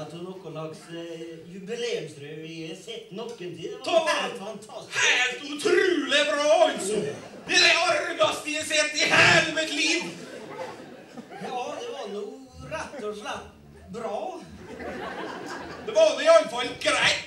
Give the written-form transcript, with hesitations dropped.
at hun noen slags jubileumsrevy jeg har sett noen tid. Det var helt fantastisk. Helt utrolig bra, altså! Det er det argaste jeg har sett i hele mitt liv! Ja, det var noe rett og slett bra. Det var det i alle fall greit.